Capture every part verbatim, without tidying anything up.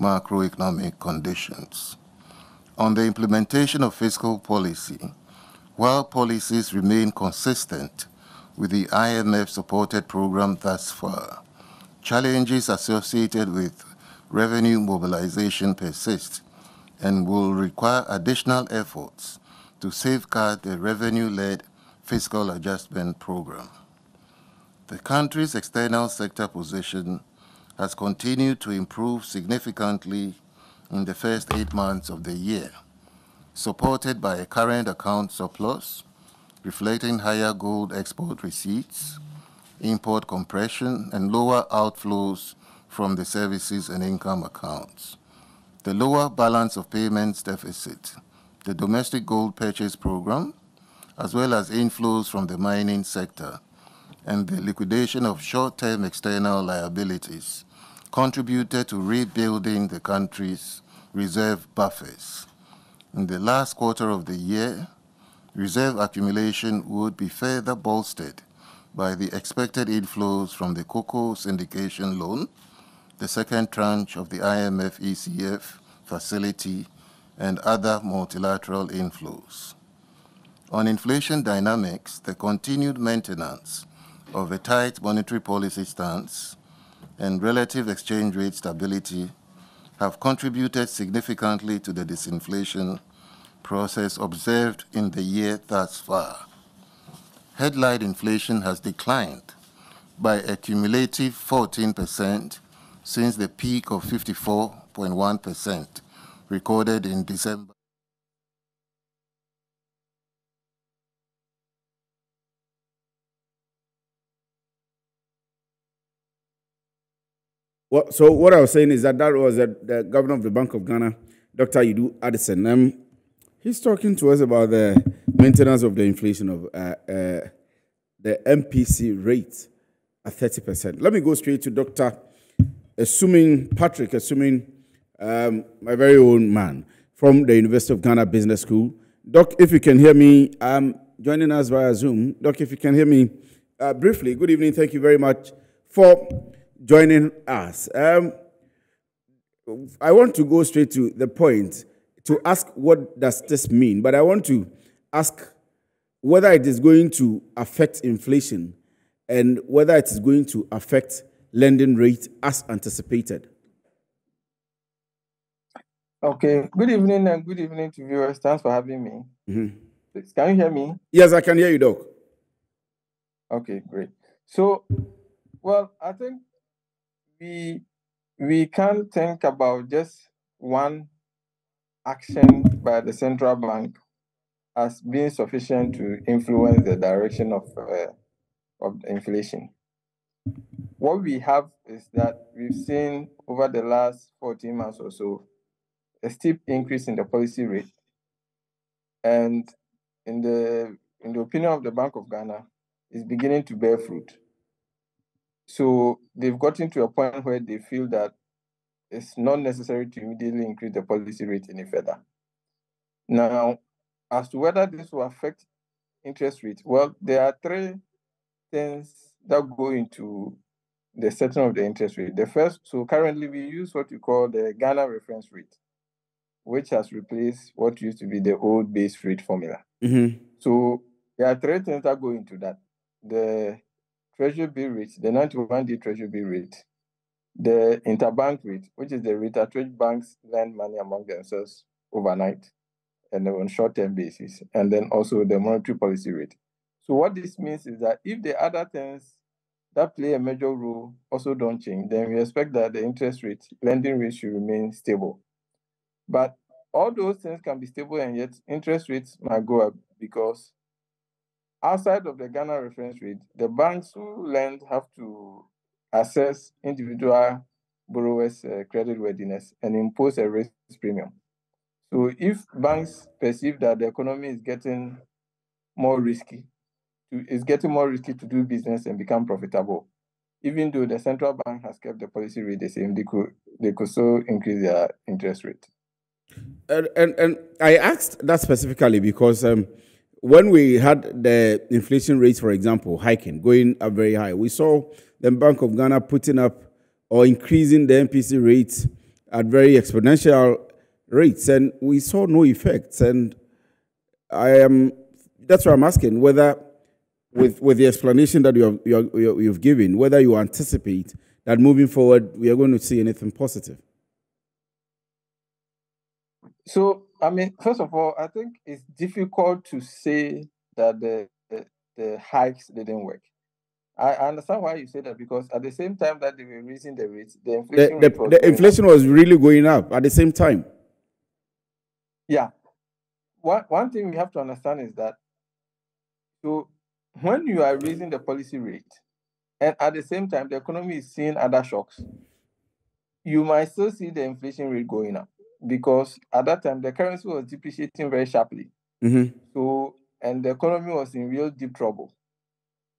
macroeconomic conditions. On the implementation of fiscal policy, while policies remain consistent with the I M F-supported program thus far, challenges associated with revenue mobilization persist and will require additional efforts to safeguard the revenue-led fiscal adjustment program. The country's external sector position has continued to improve significantly in the first eight months of the year, supported by a current account surplus reflecting higher gold export receipts, import compression, and lower outflows from the services and income accounts. The lower balance of payments deficit, the domestic gold purchase program, as well as inflows from the mining sector, and the liquidation of short-term external liabilities contributed to rebuilding the country's reserve buffers. In the last quarter of the year, reserve accumulation would be further bolstered by the expected inflows from the cocoa syndication loan, the second tranche of the I M F-E C F facility, and other multilateral inflows. On inflation dynamics, the continued maintenance of a tight monetary policy stance and relative exchange rate stability have contributed significantly to the disinflation process observed in the year thus far. Headline inflation has declined by a cumulative fourteen percent since the peak of fifty-four point one percent recorded in December. Well, so what I was saying is that that was the, the governor of the Bank of Ghana, Doctor Yudu Addison. Um, he's talking to us about the maintenance of the inflation of uh, uh, the M P C rate at thirty percent. Let me go straight to Doctor Assuming Patrick, assuming um, my very own man from the University of Ghana Business School. Doc, if you can hear me, I'm joining us via Zoom. Doc, if you can hear me uh, briefly, good evening. Thank you very much for joining us. Um, I want to go straight to the point to ask what does this mean, but I want to ask whether it is going to affect inflation and whether it is going to affect lending rate as anticipated. Okay. Good evening and good evening to viewers. Thanks for having me. Mm-hmm. Please, can you hear me? Yes, I can hear you, Doc. Okay, great. So, well, I think We, we can't think about just one action by the central bank as being sufficient to influence the direction of, uh, of inflation. What we have is that we've seen over the last fourteen months or so, a steep increase in the policy rate. And in the, in the opinion of the Bank of Ghana, it's beginning to bear fruit. So they've gotten to a point where they feel that it's not necessary to immediately increase the policy rate any further. Now, as to whether this will affect interest rates, well, there are three things that go into the setting of the interest rate. The first, so currently we use what we call the Ghana reference rate, which has replaced what used to be the old base rate formula. Mm-hmm. So there are three things that go into that. The Treasury bill rate, the ninety-one day treasury bill rate, the interbank rate, which is the rate at which banks lend money among themselves overnight and on short-term basis, and then also the monetary policy rate. So what this means is that if the other things that play a major role also don't change, then we expect that the interest rate, lending rate should remain stable. But all those things can be stable and yet interest rates might go up because outside of the Ghana reference rate, the banks who lend have to assess individual borrowers' uh, creditworthiness and impose a risk premium. So if banks perceive that the economy is getting more risky, it's getting more risky to do business and become profitable, even though the central bank has kept the policy rate the same, they could, they could so increase their interest rate. And, and, and I asked that specifically because um, when we had the inflation rates, for example, hiking, going up very high, we saw the Bank of Ghana putting up or increasing the M P C rates at very exponential rates, and we saw no effects. And I am, that's why I'm asking whether, with, with the explanation that you have, you have, you've given, whether you anticipate that moving forward we are going to see anything positive. So, I mean, first of all, I think it's difficult to say that the, the, the hikes didn't work. I understand why you say that, because at the same time that they were raising the rates, the inflation, the, the, was, the inflation was really going up at the same time. Yeah. One, one thing we have to understand is that, so when you are raising the policy rate and at the same time the economy is seeing other shocks, you might still see the inflation rate going up, because at that time the currency was depreciating very sharply. Mm-hmm. So, and the economy was in real deep trouble.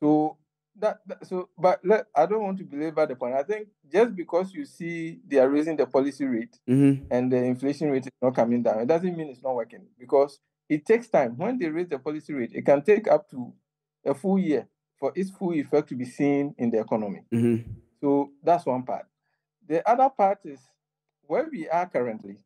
So, That, that, so, but let, I don't want to belabor the point. I think just because you see they are raising the policy rate, mm-hmm, and the inflation rate is not coming down, it doesn't mean it's not working, because it takes time. When they raise the policy rate, it can take up to a full year for its full effect to be seen in the economy. Mm-hmm. So that's one part. The other part is where we are currently,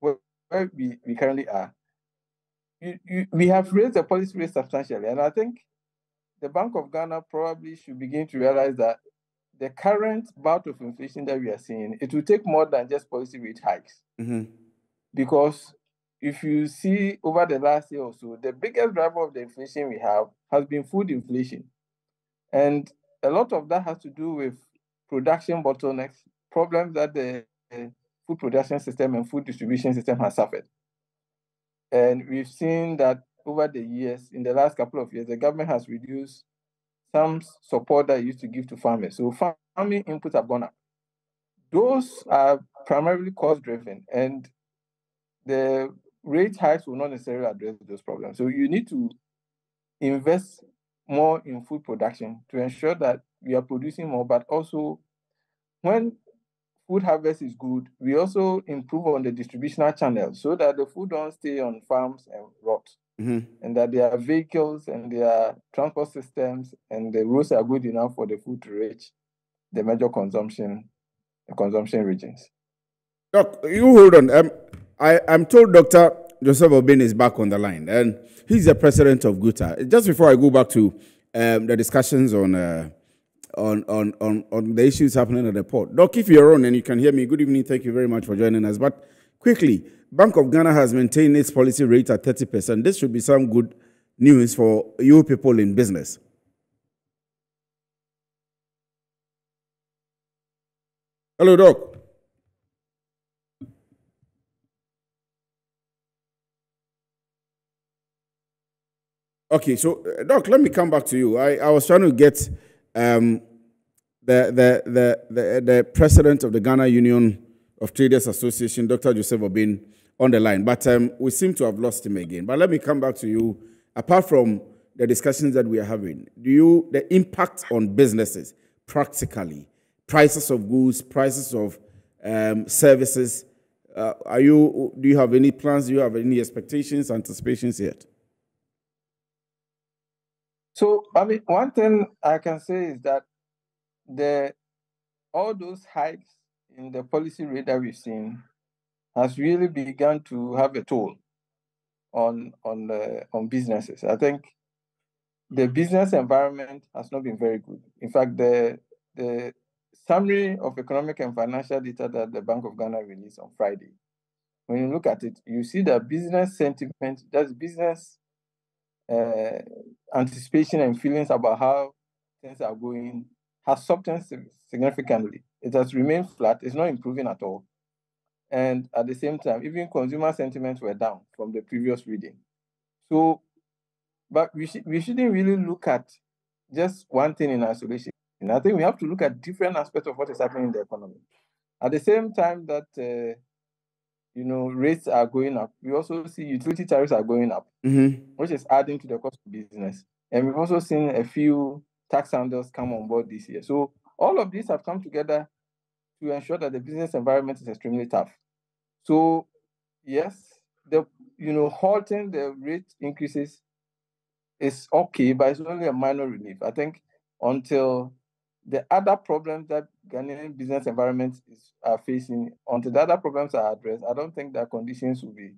where, where we, we currently are, you, you, we have raised the policy rate substantially, and I think the Bank of Ghana probably should begin to realize that the current bout of inflation that we are seeing, it will take more than just policy rate hikes. Mm-hmm. Because if you see over the last year or so, the biggest driver of the inflation we have has been food inflation. And a lot of that has to do with production bottlenecks, problems that the food production system and food distribution system has suffered. And we've seen that over the years, in the last couple of years, the government has reduced some support that it used to give to farmers. So farming inputs have gone up. Those are primarily cost-driven, and the rate hikes will not necessarily address those problems. So you need to invest more in food production to ensure that we are producing more, but also when food harvest is good, we also improve on the distributional channels so that the food don't stay on farms and rot. Mm-hmm. And that their vehicles and their transport systems and the roads are good enough for the food to reach the major consumption the consumption regions. Doc, you hold on. Um, I, I'm told Doctor Joseph Obin is back on the line, and he's the president of Guta. Just before I go back to um, the discussions on, uh, on, on, on, on the issues happening at the port. Doc, if you're on and you can hear me, good evening. Thank you very much for joining us. But quickly, Bank of Ghana has maintained its policy rate at thirty percent. This should be some good news for you people in business. Hello, Doc. Okay, so, Doc, let me come back to you. I, I was trying to get um, the, the, the, the, the president of the Ghana Union of Traders Association, Doctor Joseph Obin, on the line, but um, we seem to have lost him again. But let me come back to you. Apart from the discussions that we are having, do you the impact on businesses practically, prices of goods, prices of um, services? Uh, are you do you have any plans? Do you have any expectations, anticipations yet? So I mean, one thing I can say is that the all those hikes in the policy rate that we've seen has really begun to have a toll on on uh, on businesses. I think the business environment has not been very good. In fact, the the summary of economic and financial data that the Bank of Ghana released on Friday, when you look at it, you see that business sentiment, that's business uh, anticipation and feelings about how things are going, has softened significantly. It has remained flat. It's not improving at all. And at the same time, even consumer sentiments were down from the previous reading. So, but we, sh we shouldn't really look at just one thing in isolation. And I think we have to look at different aspects of what is happening in the economy. At the same time that, uh, you know, rates are going up, we also see utility tariffs are going up, mm-hmm, which is adding to the cost of business. And we've also seen a few tax handles come on board this year. So all of these have come together to ensure that the business environment is extremely tough. So, yes, the you know halting the rate increases is okay, but it's only a minor relief. I think until the other problems that Ghanaian business environments is, are facing, until the other problems are addressed, I don't think that conditions will be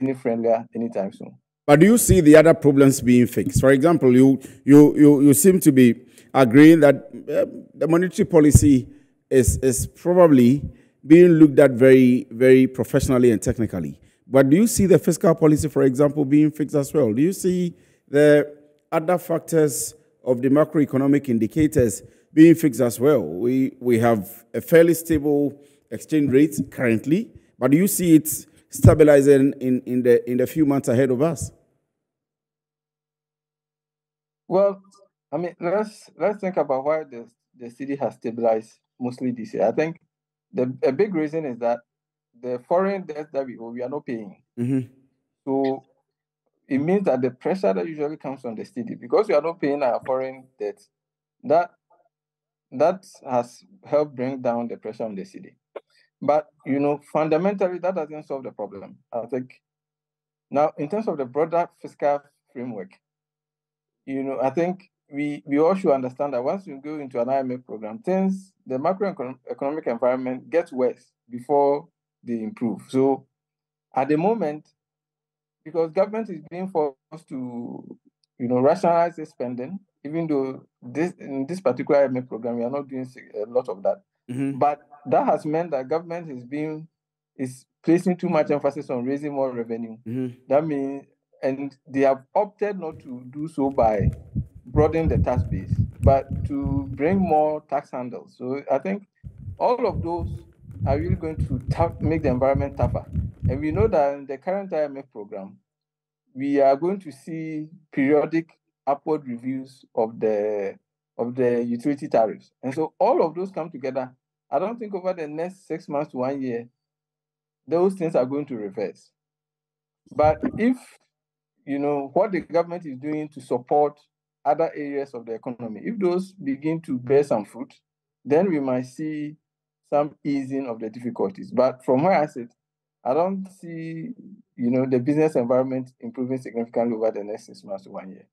any friendlier anytime soon. But do you see the other problems being fixed? For example, you you you, you seem to be agreeing that uh, the monetary policy is is probably being looked at very, very professionally and technically. But do you see the fiscal policy, for example, being fixed as well? Do you see the other factors of the macroeconomic indicators being fixed as well? We, we have a fairly stable exchange rate currently, but do you see it stabilizing in, in, the, in the few months ahead of us? Well, I mean, let's, let's think about why the, the city has stabilized mostly this year. I think the, a big reason is that the foreign debt that we, we are not paying. Mm-hmm. So it means that the pressure that usually comes on the city, because we are not paying our foreign debt, that that has helped bring down the pressure on the city. But, you know, fundamentally, that doesn't solve the problem, I think. Now, in terms of the broader fiscal framework, you know, I think we, we all should understand that once you go into an I M F program, things, the macroeconomic environment gets worse before they improve. So at the moment, because government is being forced to, you know, rationalize the spending, even though this in this particular I M F program, we are not doing a lot of that. Mm-hmm. But that has meant that government is being is placing too much emphasis on raising more revenue. Mm-hmm. That means, and they have opted not to do so by broadening the tax base, but to bring more tax handles. So I think all of those are really going to tough, make the environment tougher. And we know that in the current I M F program, we are going to see periodic upward reviews of the of the utility tariffs. And so all of those come together. I don't think over the next six months to one year, those things are going to reverse. But if, you know, what the government is doing to support other areas of the economy, if those begin to bear some fruit, then we might see some easing of the difficulties. But from where I sit, I don't see, you know, the business environment improving significantly over the next six months to one year.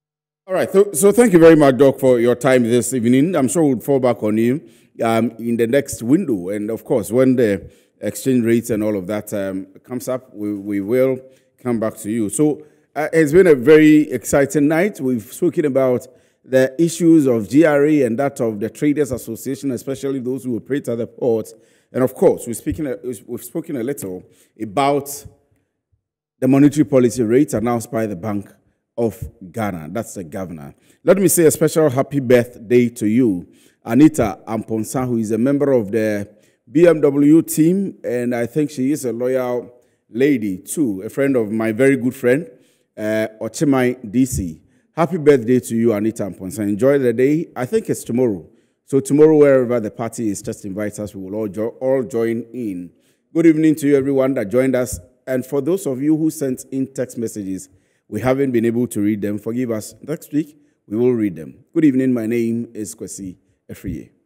All right. So, so thank you very much, Doc, for your time this evening. I'm sure we'll fall back on you um, in the next window. And, of course, when the exchange rates and all of that um, comes up, we, we will come back to you. So uh, it's been a very exciting night. We've spoken about the issues of G R A and that of the Traders Association, especially those who operate at the ports. And of course, we're speaking, we've spoken a little about the monetary policy rate announced by the Bank of Ghana. That's the governor. Let me say a special happy birthday to you, Anita Amponsa, who is a member of the B M W team. And I think she is a loyal lady too, a friend of my very good friend, uh, Ochimai D C. Happy birthday to you, Anita Amponsa. Enjoy the day. I think it's tomorrow. So tomorrow, wherever the party is, just invite us. We will all, jo all join in. Good evening to you, everyone that joined us. And for those of you who sent in text messages, we haven't been able to read them. Forgive us. Next week, we will read them. Good evening. My name is Kwesi Efriye.